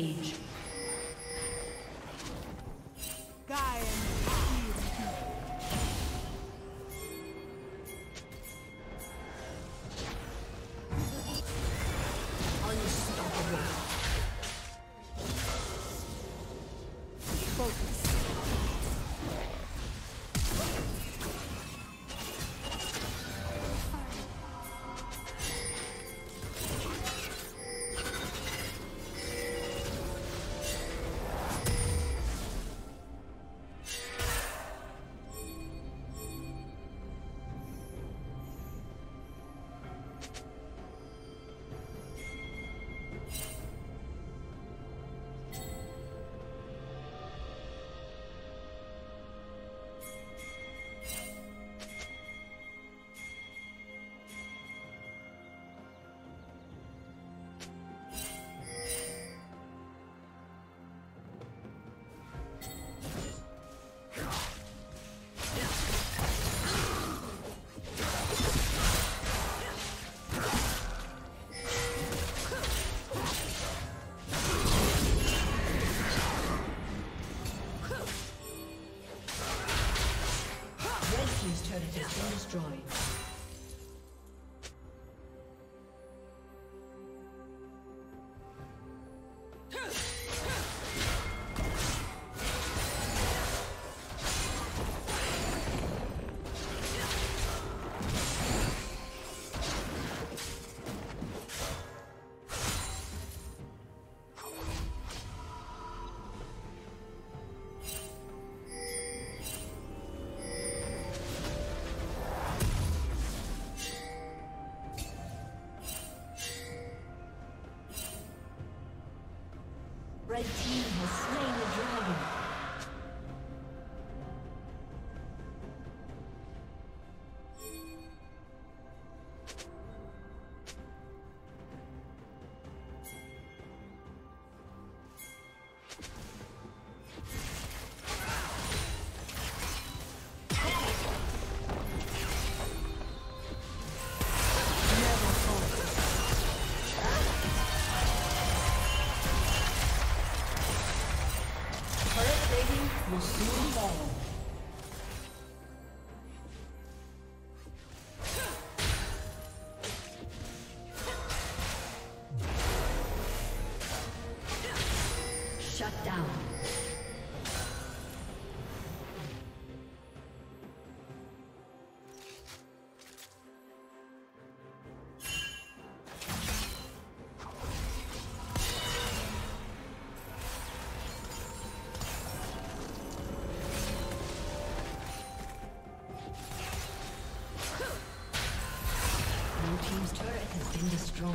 Rampage. The team has slain the dragon. Shut down. Blue team's turret has been destroyed.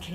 Kill.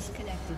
Disconnected.